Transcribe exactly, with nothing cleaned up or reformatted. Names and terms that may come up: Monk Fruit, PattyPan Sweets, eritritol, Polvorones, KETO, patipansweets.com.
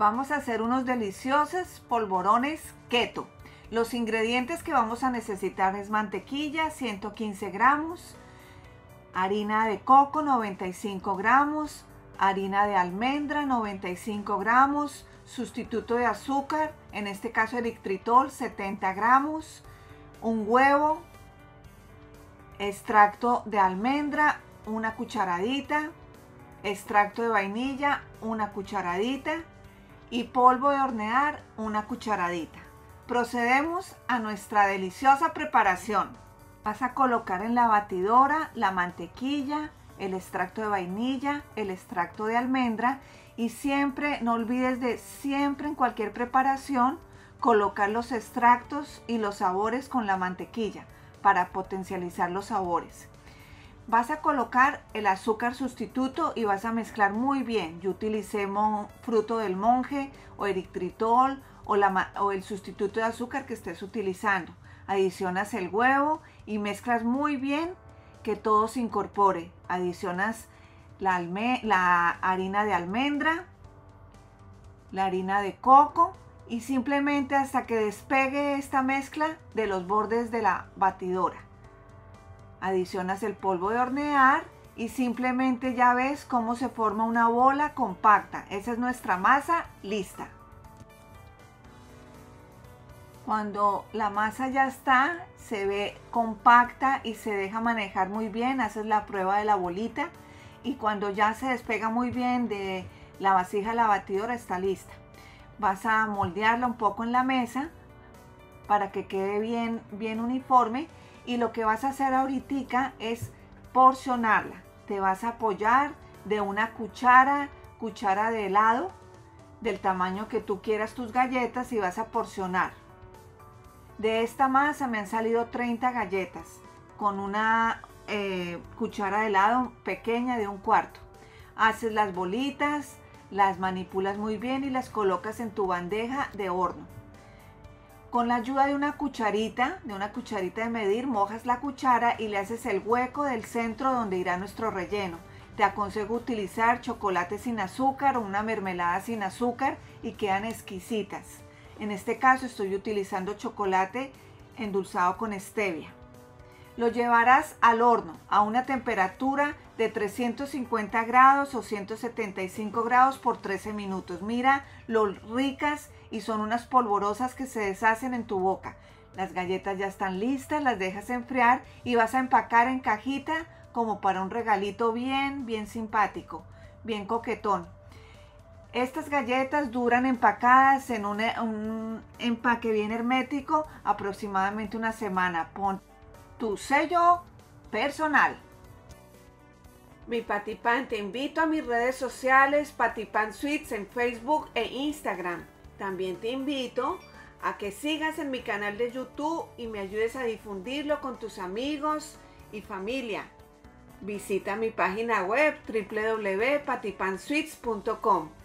vamos a hacer unos deliciosos polvorones keto. Los ingredientes que vamos a necesitar es mantequilla, ciento quince gramos, harina de coco, noventa y cinco gramos, harina de almendra, noventa y cinco gramos, sustituto de azúcar, en este caso eritritol, setenta gramos, un huevo, extracto de almendra, una cucharadita, extracto de vainilla, una cucharadita y polvo de hornear, una cucharadita. Procedemos a nuestra deliciosa preparación. Vas a colocar en la batidora la mantequilla, el extracto de vainilla, el extracto de almendra y siempre, no olvides de siempre en cualquier preparación, colocar los extractos y los sabores con la mantequilla para potencializar los sabores. Vas a colocar el azúcar sustituto y vas a mezclar muy bien. Yo utilicé mon, fruto del monje o eritritol o, la, o el sustituto de azúcar que estés utilizando. Adicionas el huevo y mezclas muy bien que todo se incorpore. Adicionas la, alme la harina de almendra, la harina de coco y simplemente hasta que despegue esta mezcla de los bordes de la batidora. Adicionas el polvo de hornear y simplemente ya ves cómo se forma una bola compacta. Esa es nuestra masa lista. Cuando la masa ya está, se ve compacta y se deja manejar muy bien, haces la prueba de la bolita y cuando ya se despega muy bien de la vasija, la batidora está lista. Vas a moldearla un poco en la mesa para que quede bien, bien uniforme y lo que vas a hacer ahorita es porcionarla. Te vas a apoyar de una cuchara, cuchara de helado del tamaño que tú quieras tus galletas y vas a porcionar. De esta masa me han salido treinta galletas con una eh, cuchara de helado pequeña de un cuarto. Haces las bolitas, las manipulas muy bien y las colocas en tu bandeja de horno. Con la ayuda de una cucharita, de una cucharita de medir, mojas la cuchara y le haces el hueco del centro donde irá nuestro relleno. Te aconsejo utilizar chocolate sin azúcar o una mermelada sin azúcar y quedan exquisitas. En este caso estoy utilizando chocolate endulzado con stevia. Lo llevarás al horno a una temperatura de trescientos cincuenta grados o ciento setenta y cinco grados por trece minutos. Mira lo ricas y son unas polvorosas que se deshacen en tu boca. Las galletas ya están listas, las dejas enfriar y vas a empacar en cajita como para un regalito bien, bien simpático, bien coquetón. Estas galletas duran empacadas en un, un empaque bien hermético aproximadamente una semana. Pon tu sello personal. Mi PattyPan, te invito a mis redes sociales PattyPan Sweets en Facebook e Instagram. También te invito a que sigas en mi canal de YouTube y me ayudes a difundirlo con tus amigos y familia. Visita mi página web doble u doble u doble u punto patipansweets punto com.